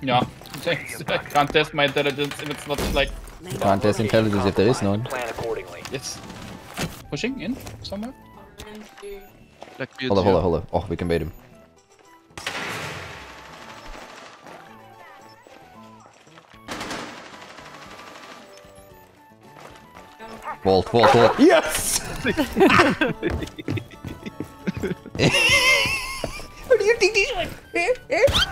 Yeah, can't test my intelligence if it's not like... Can't test intelligence if there is none. Yes. Pushing in somewhere? Hold up, hold up, hold up. Oh, we can bait him. Vault, vault, vault. Yes! How do you think these...